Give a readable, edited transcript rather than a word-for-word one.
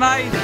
Mate.